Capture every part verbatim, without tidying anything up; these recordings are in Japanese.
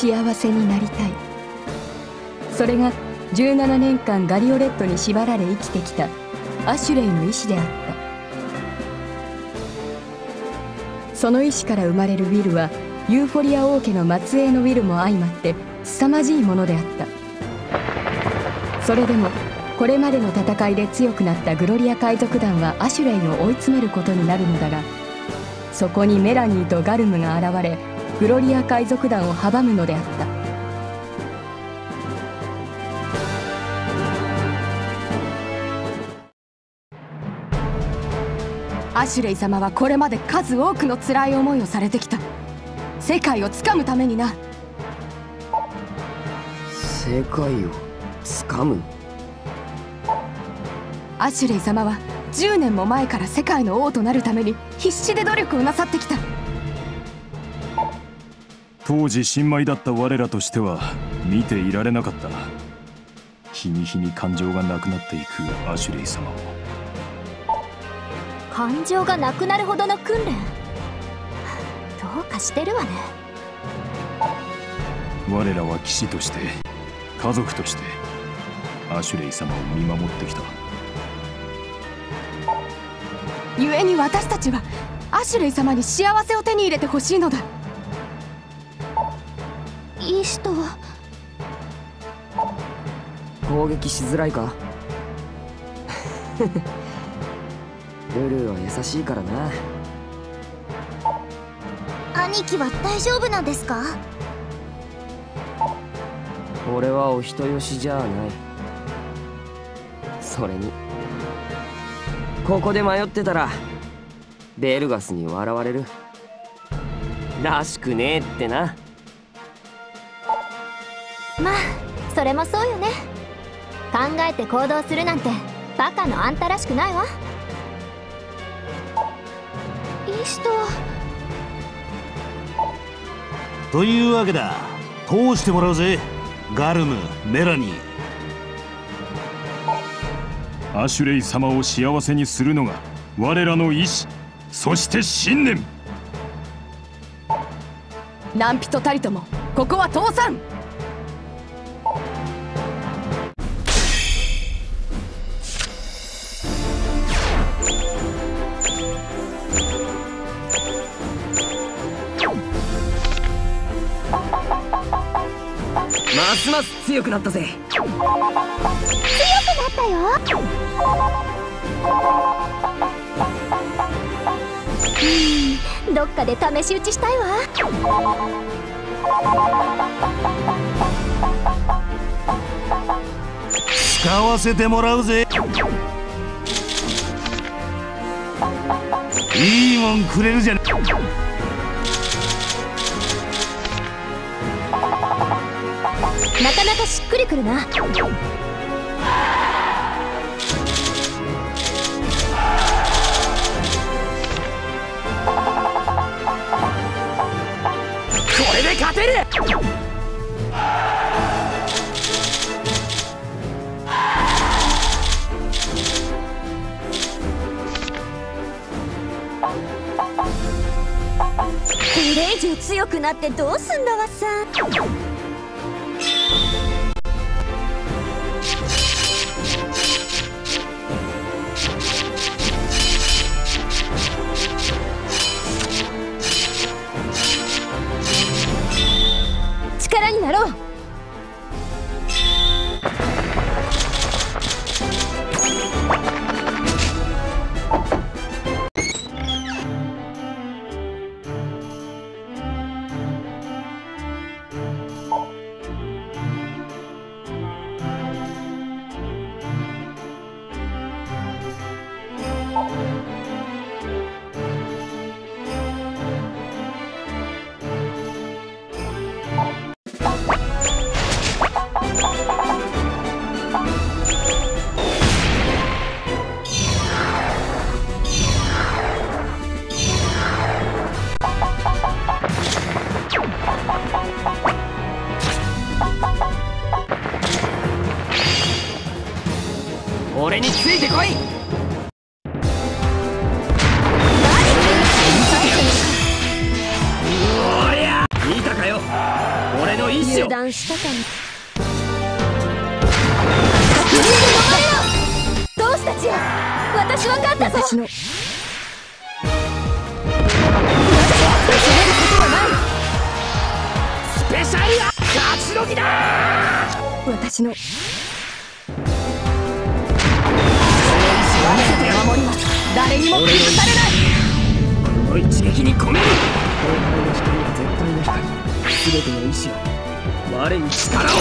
幸せになりたい。それがじゅうななねんかんガリオレットに縛られ生きてきたアシュレイの意志であった。その意志から生まれるウィルはユーフォリア王家の末裔のウィルも相まって凄まじいものであった。それでもこれまでの戦いで強くなったグロリア海賊団はアシュレイを追い詰めることになるのだが、そこにメラニーとガルムが現れグロリア海賊団を阻むのであった。アシュレイ様はこれまで数多くの辛い思いをされてきた。世界をつかむためにな。世界をつかむ？アシュレイ様はじゅうねんも前から世界の王となるために必死で努力をなさってきた。当時新米だった我らとしては見ていられなかった。日に日に感情がなくなっていくアシュレイ様を。感情がなくなるほどの訓練、どうかしてるわね。我らは騎士として家族としてアシュレイ様を見守ってきた。故に私たちはアシュレイ様に幸せを手に入れてほしいのだ。いい人は攻撃しづらいかルルーは優しいからな。兄貴は大丈夫なんですか？俺はお人よしじゃない。それにここで迷ってたらベルガスに笑われるらしくねえってな。まあそれもそうよね。考えて行動するなんてバカのあんたらしくないわ。いい人。というわけだ、通してもらうぜガルム、メラニー。アシュレイ様を幸せにするのが我らの意志、そして信念。何人たりともここは通さん。ますます強くなったぜ。強くなったよ。うん、どっかで試し撃ちしたいわ。使わせてもらうぜ。いいもんくれるじゃね。なかなかしっくりくるな。これで勝てる。これ以上強くなってどうすんだわさ。力になろう。俺についてこい。見たかよ、俺のもいいっしょ。油断したかも。どうしたちよ、私分かったぞ。私のスペシャルア勝ちの木だ。私の守ります。誰にも崩されない。この一撃に込める。後方の光は絶対の光。全ての意志を我に力を。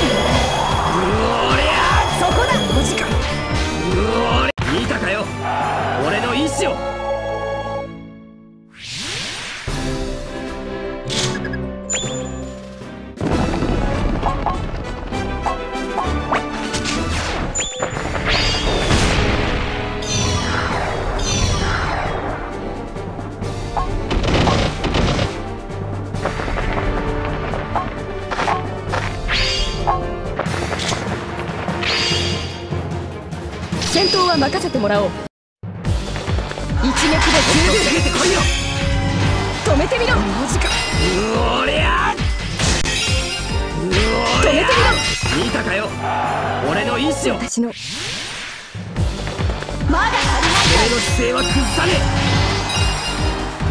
うおりゃ、そこだ。マジか。うおり見たかよ、俺の意志を。戦闘は任せてもらおう。一撃で十分。てこいよ。止めてみろ。マジか。うおりゃ。うおりゃ。止めてみろ。見たかよ、俺の意志を。私のまだ足りない。俺の姿勢は崩さね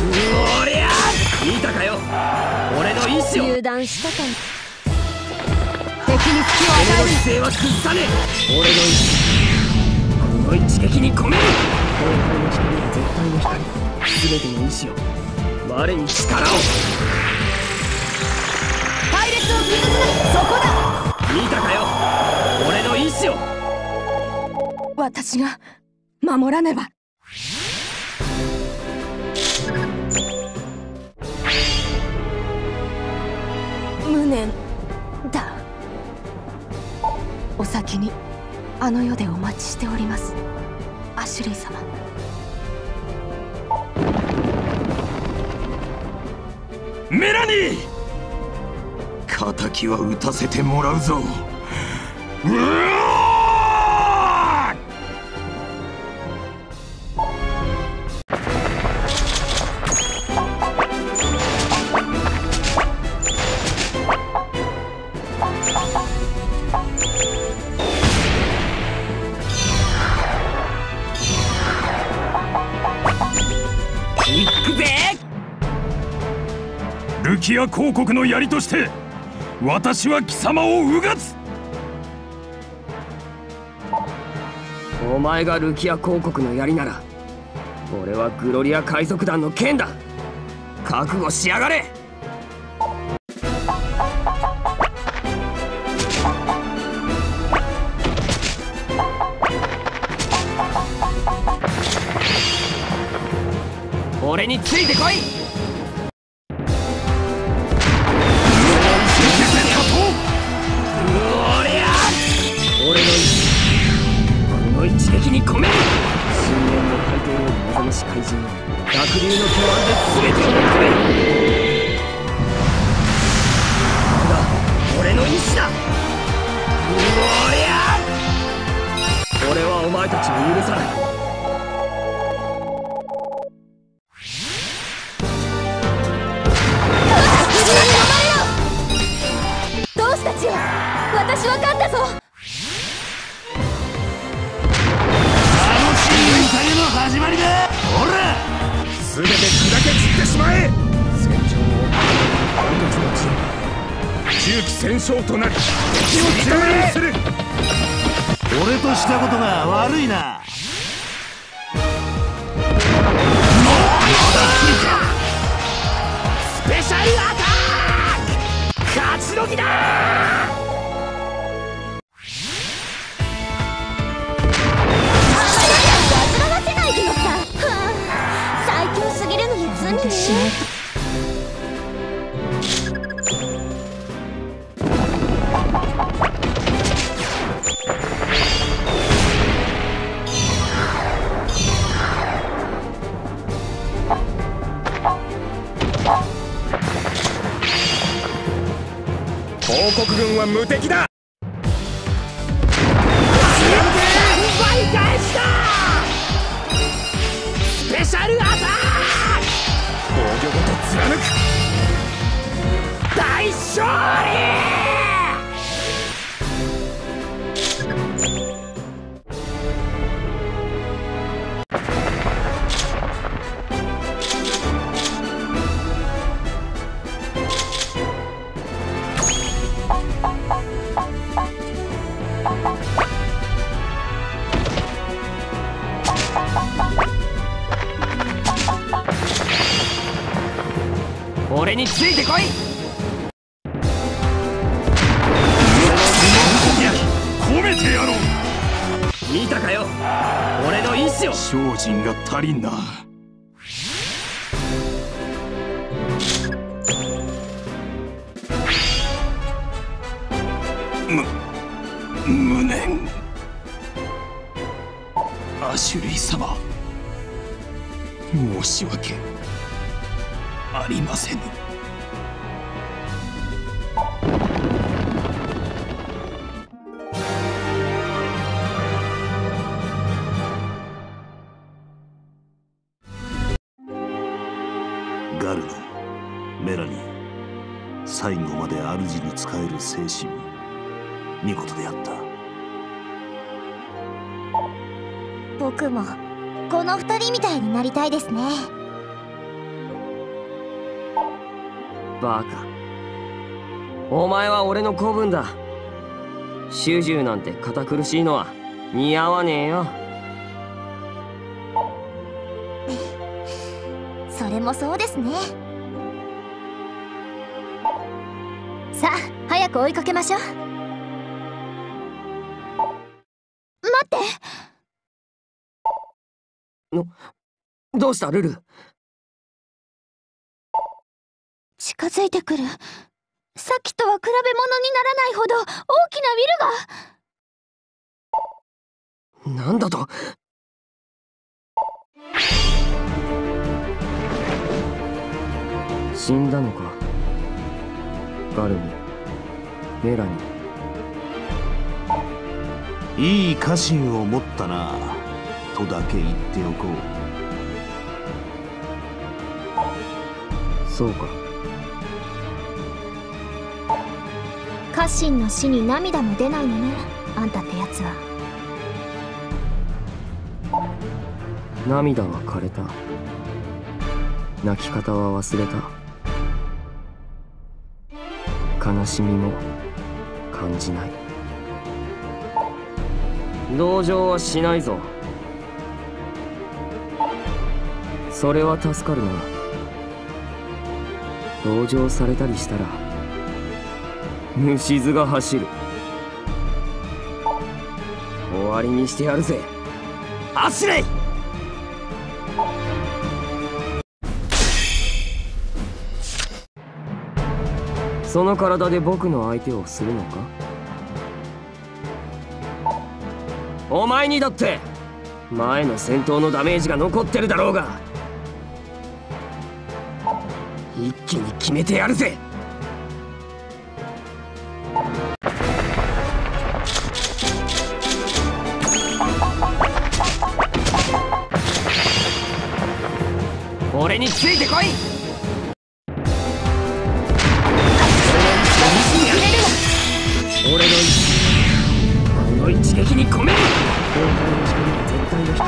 え。うおりゃ。見たかよ、俺の意志を。油断したかも。敵に隙を与える。俺の姿勢は崩さねえ。俺の意志。この一撃に込める。後方の光は絶対の光。全ての意志を我に力を。隊列を傷つけ、そこだ。見たかよ、俺の意志を。私が守らねば。無念だ。お先にあの世でお待ちしております、アシュリー様。メラニー、敵は撃たせてもらうぞ。うわルキア公国の槍として私は貴様をうがつ。お前がルキア公国の槍なら俺はグロリア海賊団の剣だ。覚悟しやがれ。俺についてこい。私分かったぞ。あのチームに影の始まりだ。ほら、全て砕け散ってしまえ。戦場を本日のチーム、中期戦勝となり、敵を蹂躙する。俺としたことが悪いな。スペシャルアタック、勝ちの木だ。私の公国軍は無敵だ。スペシャルアタック、防御ごと貫く。俺についてこい。込めてやろう。見たかよ、俺の意志を。精進が足りんな。む無念。アシュリー様、申し訳ありませぬ。ガルド、メラニー、最後まで主に仕える精神、見事であった。僕もこの二人みたいになりたいですね。バカ、お前は俺の子分だ。主従なんて堅苦しいのは似合わねえよ。それもそうですね。さあ早く追いかけましょう。のどうしたルル。近づいてくる。さっきとは比べ物にならないほど大きなビルが。なんだと。死んだのか、ガルミ、メラニー。いい家臣を持ったな。とだけ言っておこう。そうか。家臣の死に涙も出ないのね、あんたってやつは。涙は枯れた、泣き方は忘れた、悲しみも感じない。同情はしないぞ。それは助かるな。同情されたりしたら虫唾が走る。終わりにしてやるぜ、アシュレイ。その体で僕の相手をするのか。お前にだって前の戦闘のダメージが残ってるだろうが、一気に決めてやるぜ。俺についてこい。俺の一、この一撃に込める。全体の光、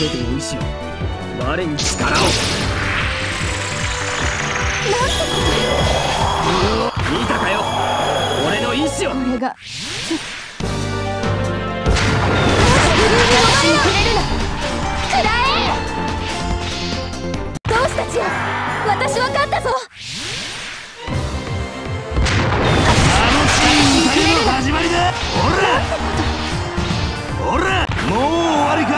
全ての意志を、我に力を。見たかよ、俺の意志を。俺が同志たちよ、私は勝ったぞ。楽しい戦いの始まりだ。おらおら、もう終わりか。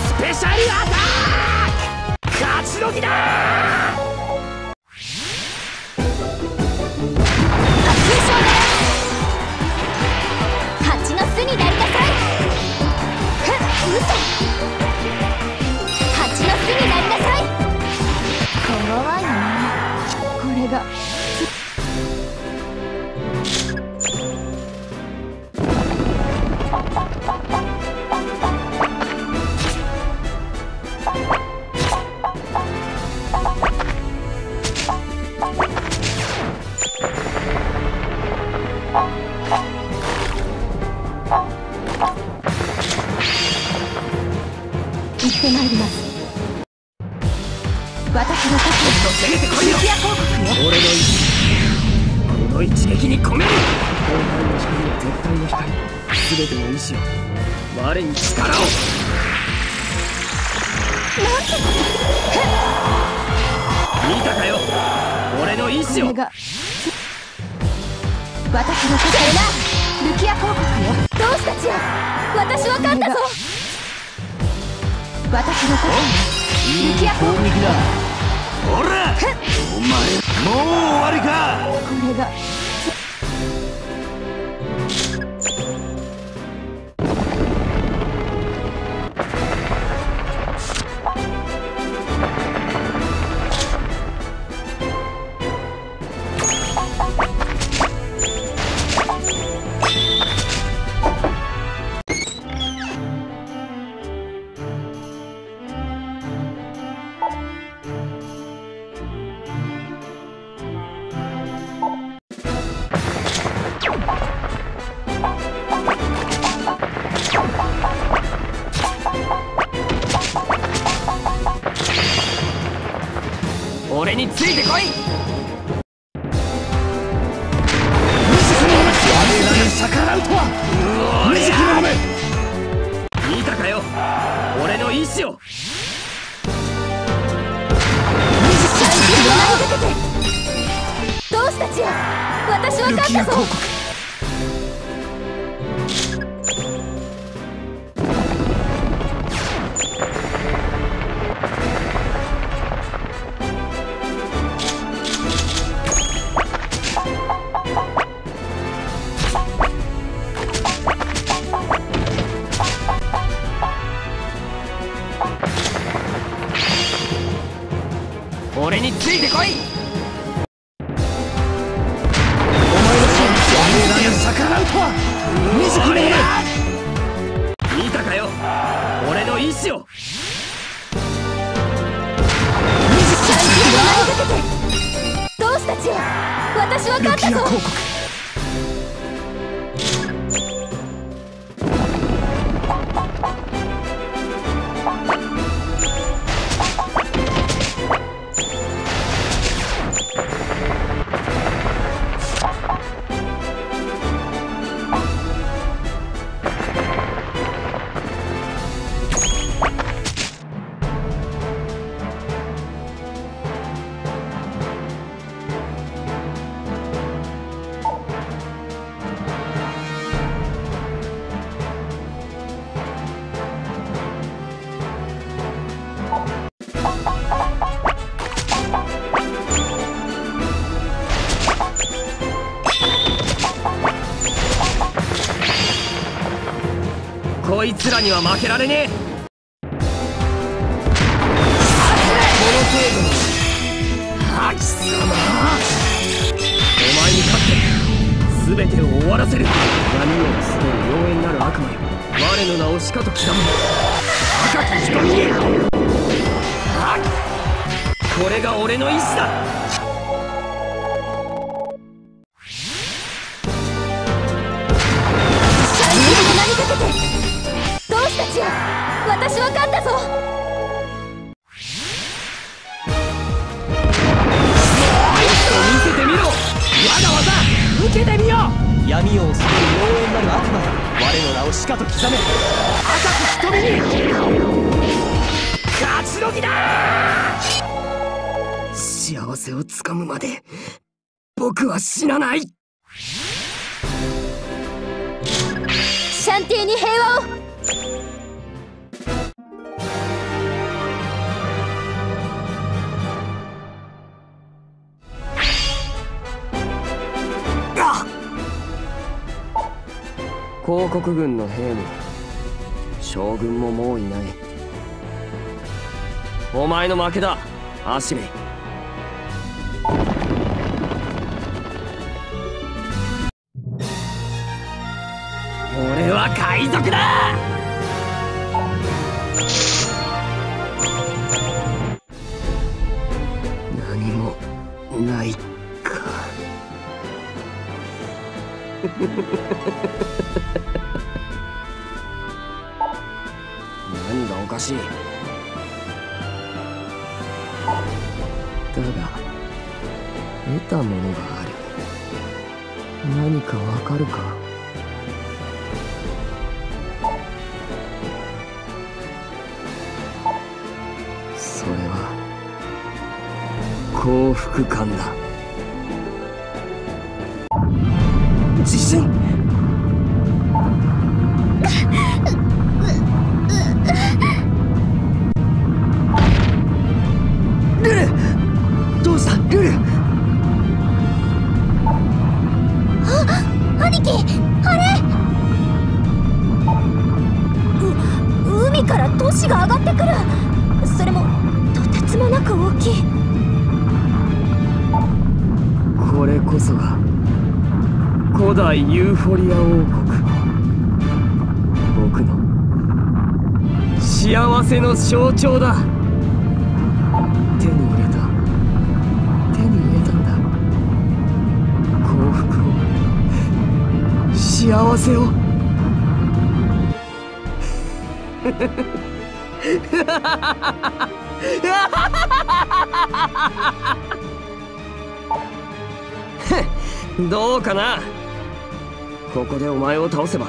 スペシャルアタック、勝ちどきだ。蜂の巣になりなさい。ふっ、嘘。蜂の巣になりなさい。怖いな、これが。この一撃に込める。絶対の光。全ての意志を我に力を。なんて見たかよ、俺の意志を。私の宝ルキア公国よ、同志たちよ、私は勝ったぞ。私の宝ルキア公国だ。ほらお前もう終わりか。これが俺についてこい。見たかよ、俺の意志を。同志たちよ、私は勝ったぞ。俺についてこい。お前の真実を逆らうとは自らやる。見たかよ、俺の意志を。同志たちよ、私は勝ったぞ。こいつらには負けられねえ。この程度の覇気さま、お前に勝って全てを終わらせる。闇を捨てる妖艶なる悪魔よ、我の名をしかと刻む。これが俺の意志だ。私は勝ったぞ。見せてみろ、わざわざ受けてみよう。闇を恐れる妖艶なる悪魔よ、我の名をしかと刻め。赤く瞳に勝ちどきだ。幸せをつかむまで僕は死なない。シャンティに平和を。広告軍の兵も将軍ももういない。お前の負けだアシュレイ。俺は海賊だ。何もないか。何がおかしい。だが得たものがある。何かわかるか。幸福感だ。地震。ルル、どうしたルル。あ、兄貴、あれ。う、海から都市が上がってくる。それもとてつもなく大きい。これこそが古代ユーフォリア王国、僕の幸せの象徴だ。手に入れた、手に入れたんだ、幸福を、幸せをどうかな。ここでお前を倒せば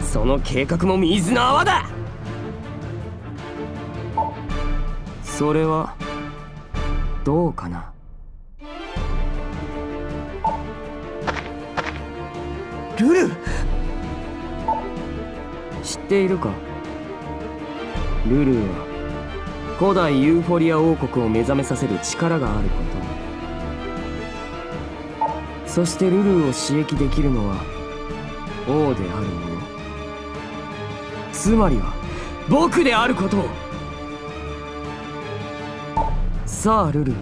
その計画も水の泡だ。それはどうかな。ルル、知っているか。ルルは古代ユーフォリア王国を目覚めさせる力があること、そしてルルーを刺激できるのは王であるもの、つまりは僕であることを。さあルル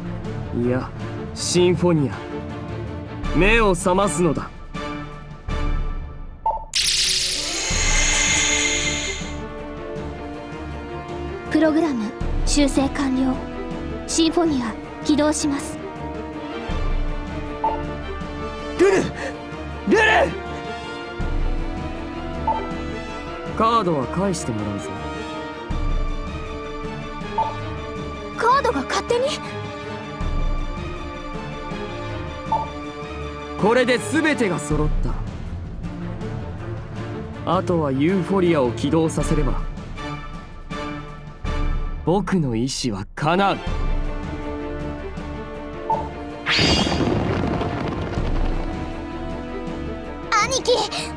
ー、いやシンフォニア、目を覚ますのだ。プログラム修正完了。シンフォニア起動します。ルル、ルル、カードは返してもらうぞ。カードが勝手に。これで全てが揃った。あとはユーフォリアを起動させれば僕の意志は叶う。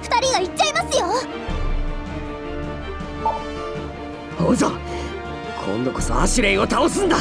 ふたりが行っちゃいますよ。おうぞ、今度こそアシュレイを倒すんだ。